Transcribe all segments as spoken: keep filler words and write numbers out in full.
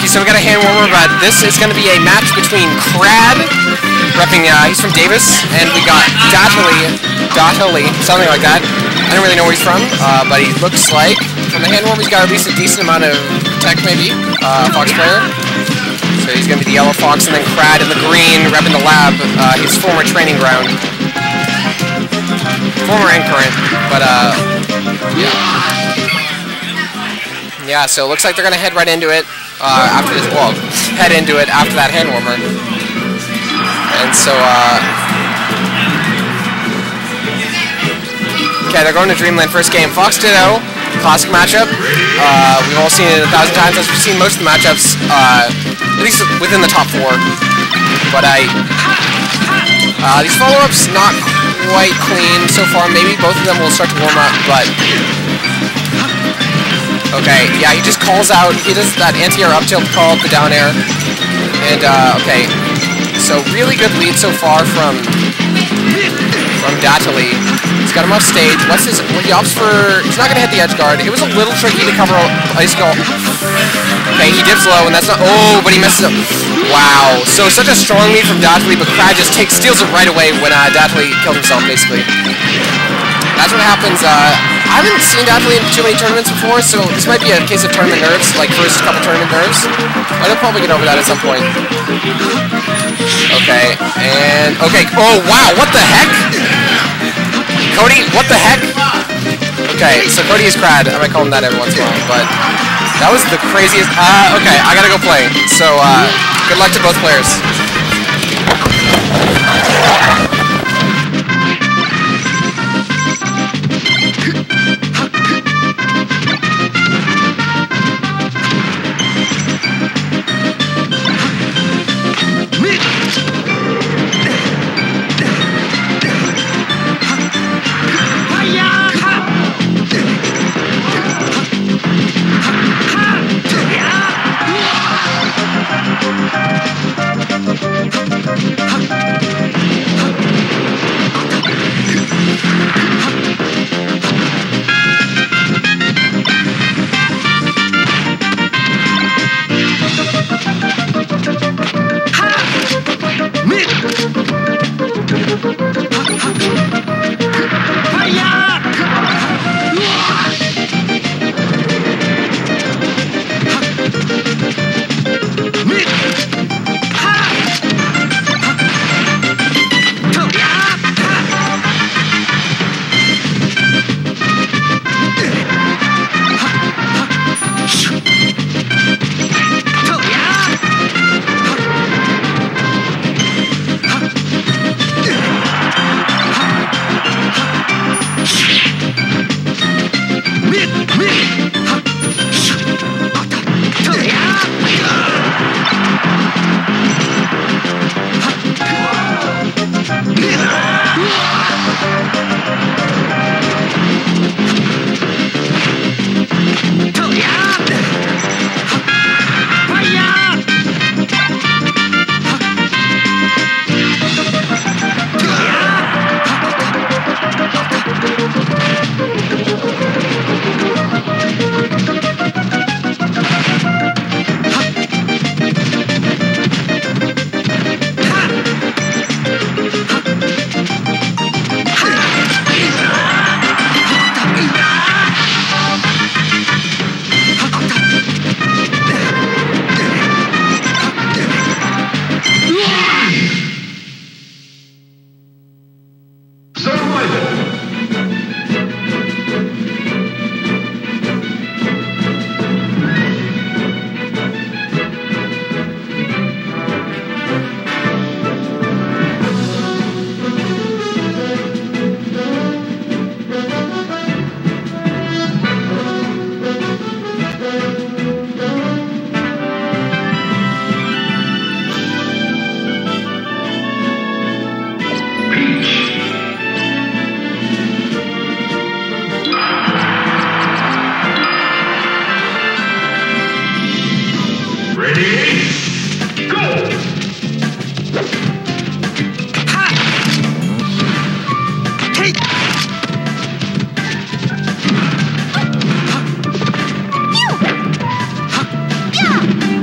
Okay, so we got a hand warmer, but this is going to be a match between Krad, repping, uh, he's from Davis, and we got Datully, Datully, something like that. I don't really know where he's from, uh, but he looks like, from the hand warmer, he's got at least a decent amount of tech, maybe, uh, Fox player. So he's going to be the yellow Fox, and then Krad in the green, repping the lab, uh, his former training ground. Former and current, but, uh, yeah. Yeah, so it looks like they're going to head right into it. Uh, after this, well, head into it after that hand warmer. And so, uh... okay, they're going to Dreamland first game. Fox Ditto, classic matchup. Uh, we've all seen it a thousand times, as we've seen most of the matchups, uh, at least within the top four. But I... Uh, these follow-ups, not quite clean so far. Maybe both of them will start to warm up, but... Okay, yeah, he just calls out, he does that anti-air up tilt call, the down air, and, uh, okay, so really good lead so far from, from Datully. He's got him off stage. What's his, well, he opts for, he's not going to hit the edge guard. It was a little tricky to cover ice goal. Okay, he dips low, and that's not, oh, but he messes up. Wow, so such a strong lead from Datully, but Krad just takes, steals it right away when, uh, Datully killed himself, basically. That's what happens. uh, I haven't seen Datully in too many tournaments before, so this might be a case of tournament nerves, like first couple tournament nerves. But they'll probably get over that at some point. Okay, and, okay, oh wow, what the heck? Cody, what the heck? Okay, so Cody is Krad, I might call him that every once in a while, but that was the craziest, uh, okay, I gotta go play, so, uh, good luck to both players.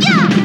Yeah!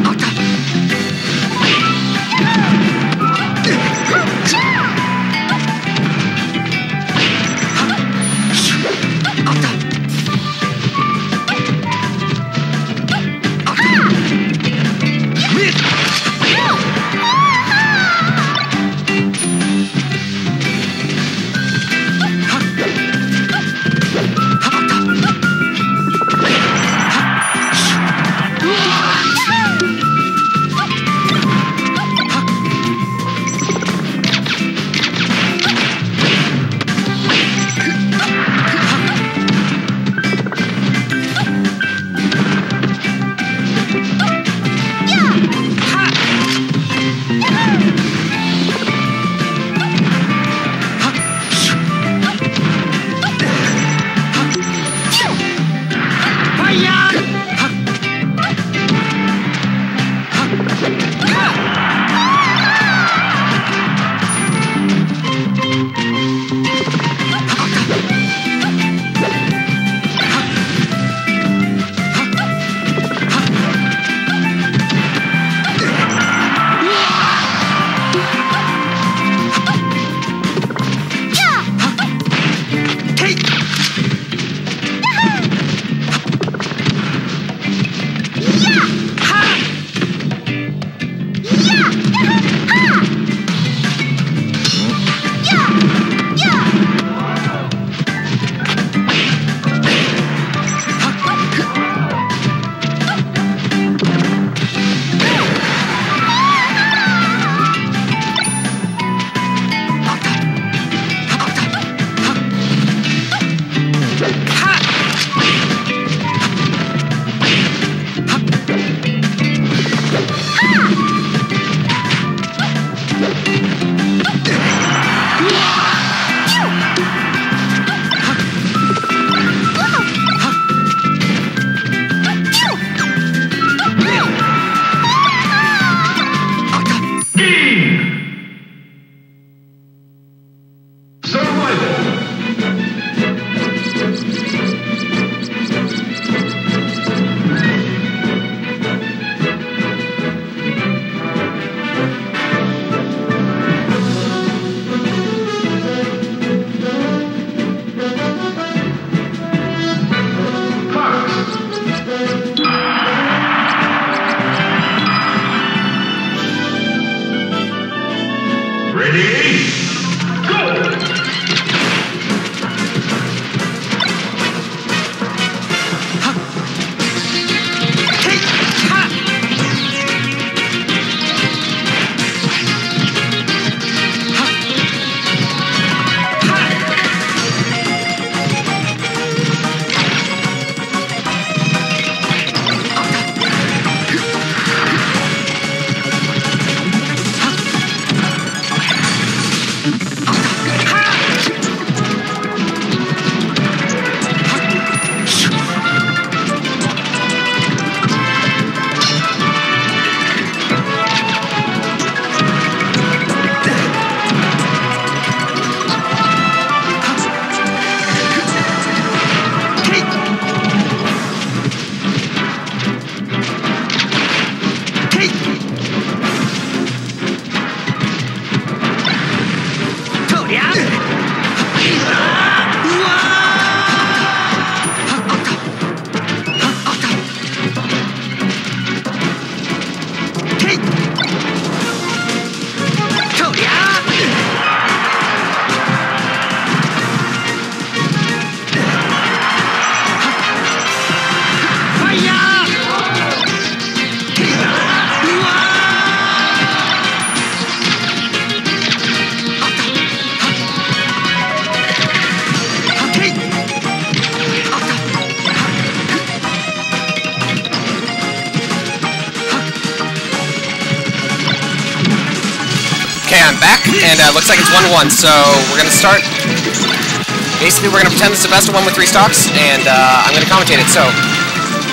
Uh, looks like it's one one, so we're gonna start. Basically, we're gonna pretend this is the best of one with three stocks, and uh, I'm gonna commentate it. So,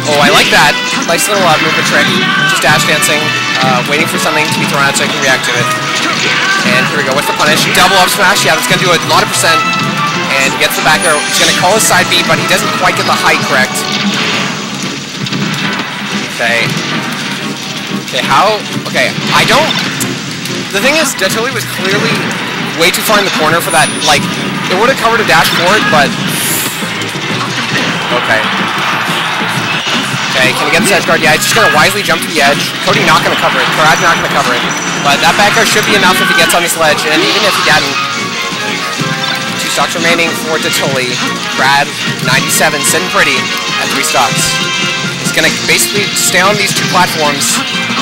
oh, I like that. Nice little uh, movement trick. Just dash dancing, uh, waiting for something to be thrown out so I can react to it. And here we go. What's the punish? Double up smash. Yeah, that's gonna do a lot of percent. And he gets the back air. He's gonna call his side B, but he doesn't quite get the height correct. Okay. Okay. How? Okay. I don't. The thing is, Datully was clearly way too far in the corner for that, like, it would have covered a dash forward, but... Okay. Okay, can he get this edge guard? Yeah, he's just going to wisely jump to the edge. Cody not going to cover it. Krad not going to cover it. But that back air should be enough if he gets on this ledge, and even if he doesn't... Two stocks remaining for Datully. Krad, ninety-seven, sitting pretty at three stocks. He's going to basically stay on these two platforms.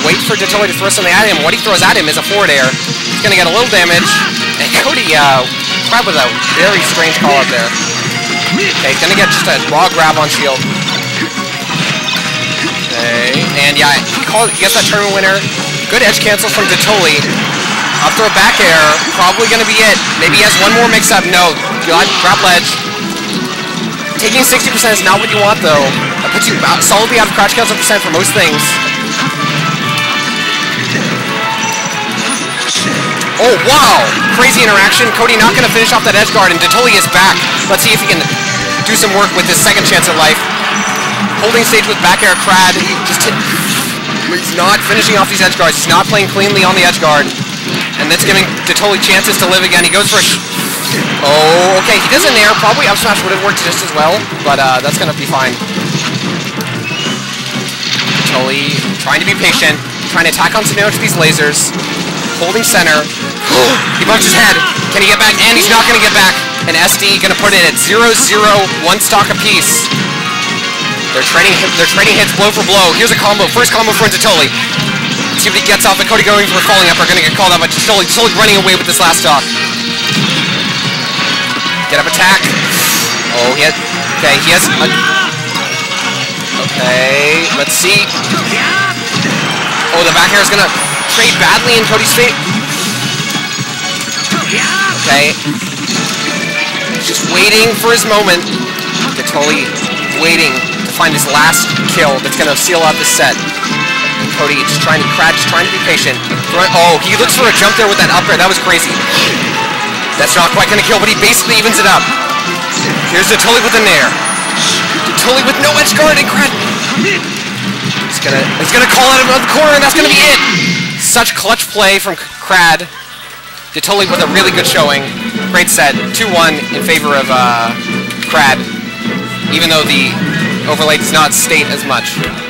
Wait for Datully to throw something at him. What he throws at him is a forward air. He's going to get a little damage. And Cody, uh, Krad with a very strange call out there. Okay, he's going to get just a raw grab on shield. Okay, and yeah, he, called, he gets that tournament winner. Good edge cancel from Datully. Up throw back air. Probably going to be it. Maybe he has one more mix-up. No, God, grab ledge. Taking sixty percent is not what you want, though. That puts you out, solidly out of crouch cancel percent for most things. Oh, wow! Crazy interaction. Cody not going to finish off that edge guard, and Datully is back. Let's see if he can do some work with his second chance at life. Holding stage with back air, Krad. Just hit. He's not finishing off these edge guards. He's not playing cleanly on the edge guard. And that's giving Datully chances to live again. He goes for a... Oh, okay. He does an air. Probably up smash would have worked just as well, but uh, that's going to be fine. Datully, trying to be patient, trying to attack on Sinnoh to these lasers, holding center. He bumps his head. Can he get back? And he's not going to get back. And S D going to put it at zero zero, one stock apiece. They're trading, they're trading hits blow for blow. Here's a combo. First combo for Datully. See if he gets off, but Cody going for falling up are going to get called out by Datully. Datully running away with this last stock. Get up attack. Oh, he has... Okay, he has... A, okay, let's see. Oh, the back air is going to trade badly in Cody's fate. Okay. Just waiting for his moment. Datully waiting to find his last kill that's going to seal out the set. Cody just trying to crouch, trying to be patient. Oh, he looks for a jump there with that up air. That was crazy. That's not quite going to kill, but he basically evens it up. Here's Datully with an air. Datully with no edge guard and Krad. He's going to he's gonna call out of the corner, and that's going to be it. Such clutch play from Krad. Datully with a really good showing. Great set. two one in favor of uh, Krad, even though the overlay does not state as much.